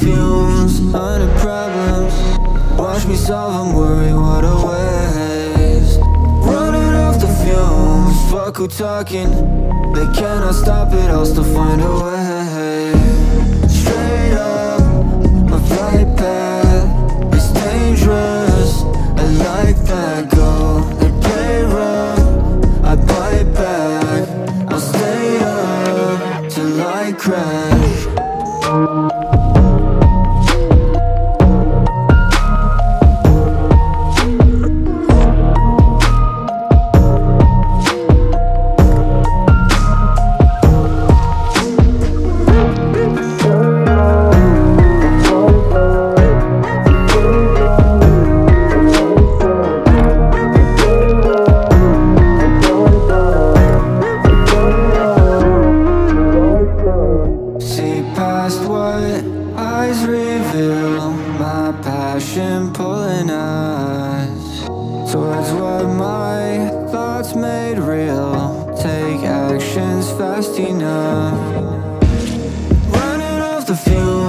fumes, 100 problems. Watch me solve them, worry what a waste. Running off the fumes, fuck who talking. They cannot stop it, I'll still find a way. Straight up, a flight path. It's dangerous, I like that. Go and play rough, I bite back. I'll stay up till I crash. Pulling us towards what my thoughts made real. Take actions fast enough. Running off the fumes.